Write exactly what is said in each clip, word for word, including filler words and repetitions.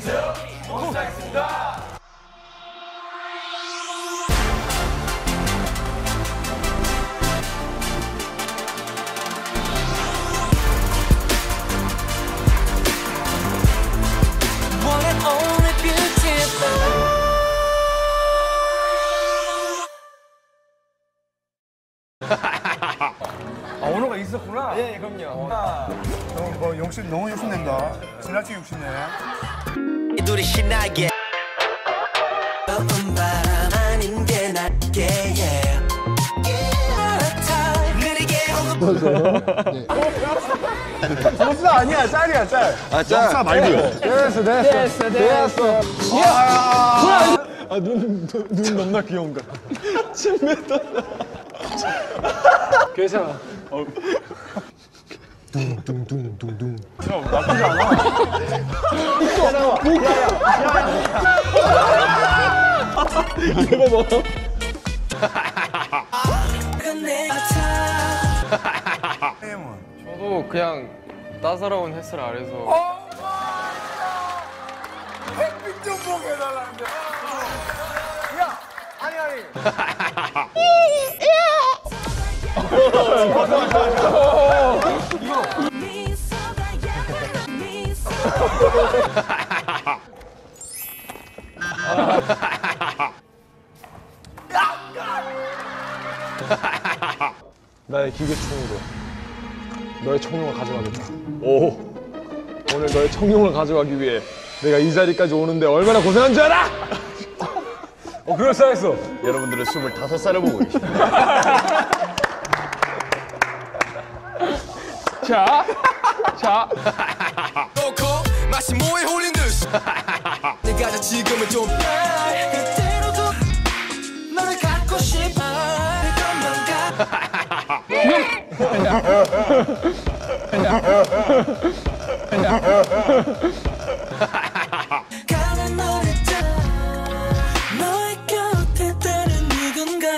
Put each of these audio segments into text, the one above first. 안녕하세요. 몬스타엑스입니다. 아, 언어가 있었구나. 예, 그럼요. 너무 뭐 욕심, 너무 욕심낸다. 지나치게 욕심내. 둘이 신나게. 더운 바람 아닌 게 낫게. 느리게 오고. 점수가 아니야, 짤이야, 짤. 아, 짤. 점수 말고요. 됐어, 됐어, 됐어. 아, 눈, 눈 너무나 귀여운가. 칠 미터. 괜찮아. 둥둥둥둥둥. 형 나쁘지 않아. 이거 야야야. 이거 봐. 저도 그냥 따사로운 햇살 아래서. 햇빛 좀 보게 해달라는데. 야 아니 아니. 나의 기계충으로 너의 청룡을 가져가겠다. 오, 오늘 너의 청룡을 가져가기 위해 내가 이 자리까지 오는데 얼마나 고생한 줄 알아? 어, 그럴싸했어. 여러분들은 스물다섯 살을 보고 계십니다. 자, 자. 내가 지금은 좀 그때로도 너를 갖고 싶어. 가는 너를 너의 곁에 다른 누군가.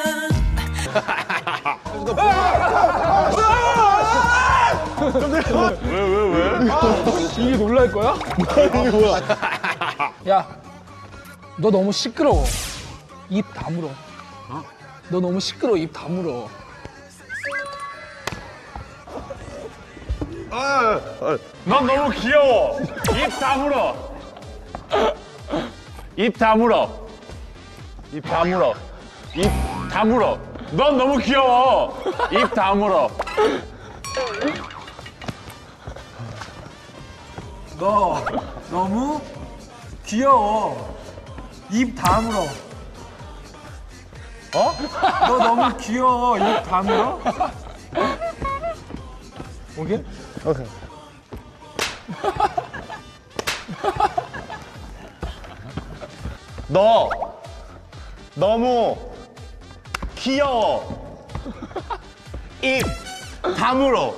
왜, 왜, 왜? 아, 이게 놀랄 거야? 이게 뭐야? 야, 너 너무 시끄러워. 입 다물어. 어? 너 너무 시끄러워. 입 다물어. 아, 넌 너무 귀여워. 입 다물어. 입 다물어. 입 다물어. 입 다물어. 넌 너무 귀여워. 입 다물어. 너 너무 귀여워. 입 다물어. 어? 너 너무 귀여워. 입 다물어. 오케이? 오케이. 너 너무 귀여워. 입 다물어.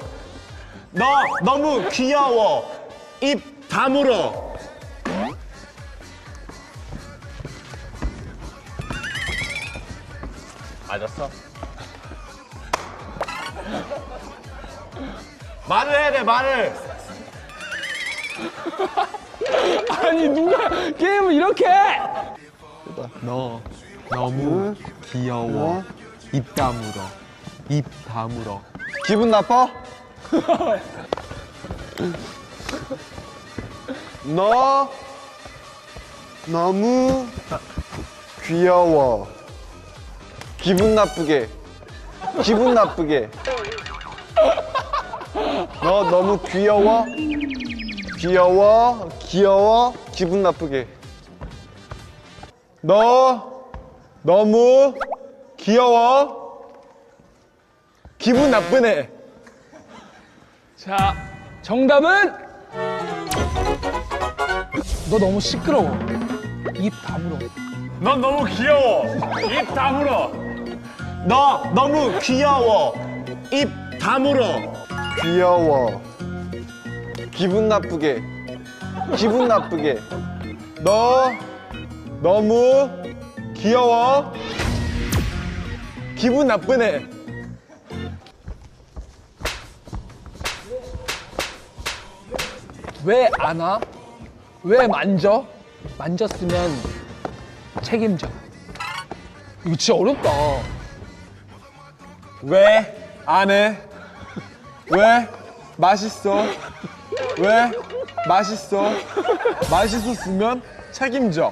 너 너무 귀여워. 입 다물어. 맞았어? 말을 해야 돼, 말을. 아니 누가 게임을 이렇게 해? 너 너무 귀여워. 입 다물어. 입 다물어. 기분 나빠? 너 너무 귀여워. 기분 나쁘게. 기분 나쁘게. 너 너무 귀여워. 귀여워. 귀여워. 기분 나쁘게. 너 너무 귀여워. 기분 나쁘네. 자, 정답은? 너 너무 시끄러워. 입 다물어. 넌 너무 귀여워. 입 다물어. 너 너무 귀여워. 입 다물어. 귀여워. 기분 나쁘게. 기분 나쁘게. 너 너무 귀여워. 기분 나쁘네. 왜 안 와? 왜 만져? 만졌으면 책임져. 이거 진짜 어렵다. 왜 안 해? 왜 맛있어? 왜 맛있어? 맛있었으면 책임져.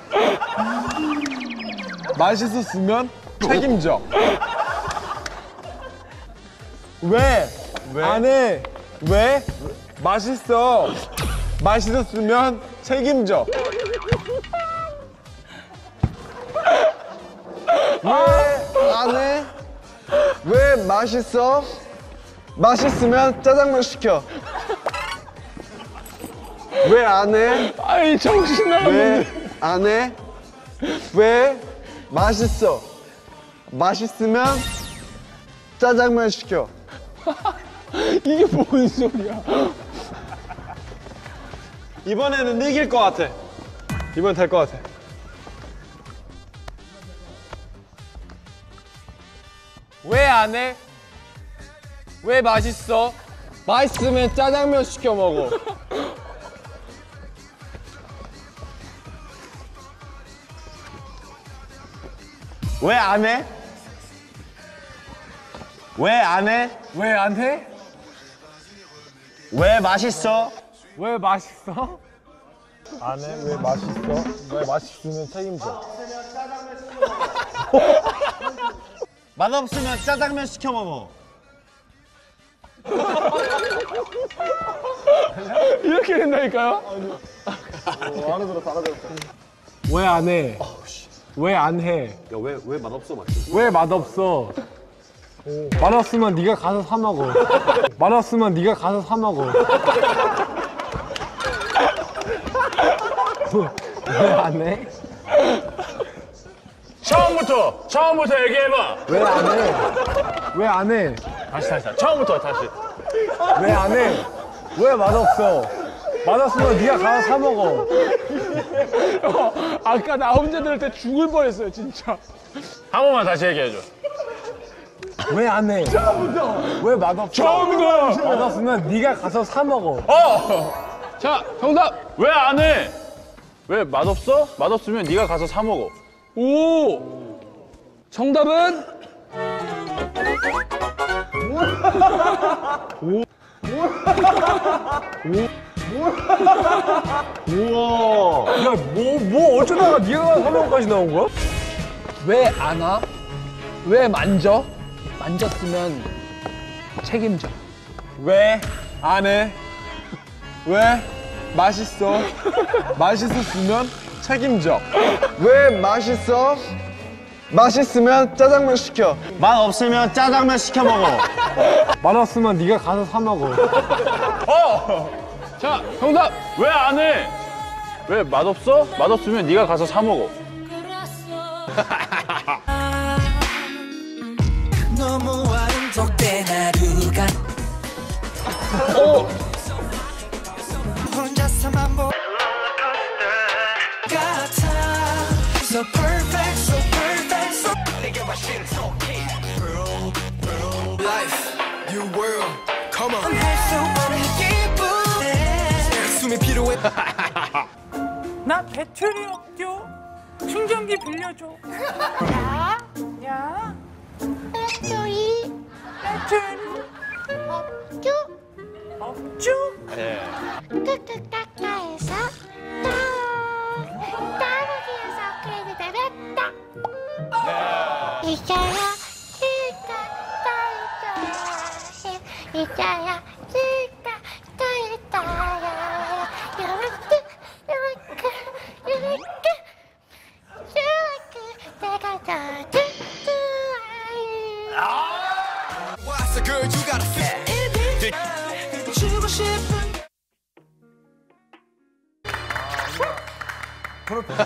맛있었으면 책임져. 왜? 왜? 안 해? 왜? 맛있어. 맛있었으면 책임져. 왜? 안 해? 왜 맛있어? 맛있으면 짜장면 시켜. 왜 안 해? 아이 정신 나갔는데. 왜 안 해? 왜 맛있어? 맛있으면 짜장면 시켜. 이게 뭔 소리야? 이번에는 이길 것 같아. 이번엔 될 것 같아. 왜 안 해? 왜 맛있어? 맛있으면 짜장면 시켜 먹어. 왜 안 해? 왜 안 해? 왜 안 해? 왜 맛있어? 왜 맛있어? 안 해? 왜 맛있어? 왜 맛있으면 책임져. 맛없으면 짜장면 시켜 먹어. 이렇게 된다니까요? 어, 알아들었어, 알아들었어. 왜 안 해? 왜 안 해? 야, 왜, 왜 맛없어, 맛있어? 왜 맛없어? 맛없으면 네가 가서 사 먹어. 맛없으면 네가 가서 사 먹어. 왜 안 해? 처음부터! 처음부터 얘기해봐! 왜 안 해? 왜 안 해? 다시 다시 다시 처음부터 다시. 왜 안 해? 왜 맛없어? 맛없으면 네가 가서 사 먹어. 어, 아까 나 혼자 들을 때 죽을 뻔했어요 진짜. 한 번만 다시 얘기해줘. 왜 안 해? 처음부터! 왜 맛없어? 처음부터! 맛없으면 네가 가서 사 먹어. 어! 자, 정답! 왜 안 해? 왜 맛없어? 맛없으면 네가 가서 사 먹어. 오! 정답은? 오! 우와! 야, 뭐, 뭐 어쩌다가 네가 삼 번까지 나온 거야? 왜 안 와? 왜 만져? 만졌으면 책임져. 왜 안 해? 왜 맛있어? 맛있었으면 책임져. 왜 맛있어? 맛있으면 짜장면 시켜. 맛없으면 짜장면 시켜 먹어. 맛없으면 네가 가서 사 먹어. 어! 자, 정답! 왜 안 해? 왜 맛없어? 맛없으면 네가 가서 사 먹어. 너무 아름답게 하루가 혼자서만 보 So perfect, so perfect, so 내게 마신 토끼 Bro, bro Life, new world, come on 할 수만 기분해 숨이 필요해 나 배터리 없죠? 충전기 빌려줘 야, 야 배터리 배터리 없죠? 없죠? 예 뚝뚝 닦아해서 딱 따르기 이자야 진짜 따이다 이자야 진짜 따이다야 이렇게 이렇게 이렇게 이렇게 내가 더 좋아해 What's a girl you gotta fit 주고 싶은 프로필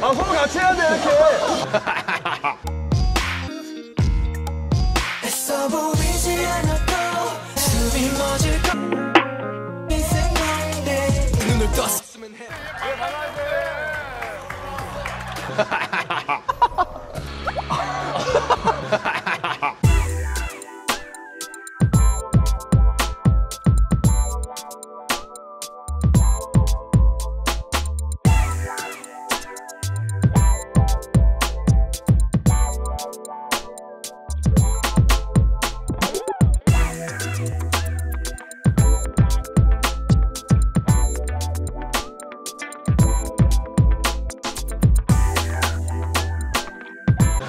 아, 서로 같이 해야 돼, 이렇게. 눈을 떴으면 해. 왜 나가야 돼?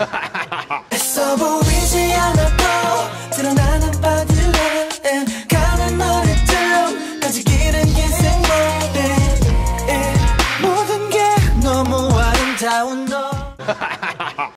Ha ha!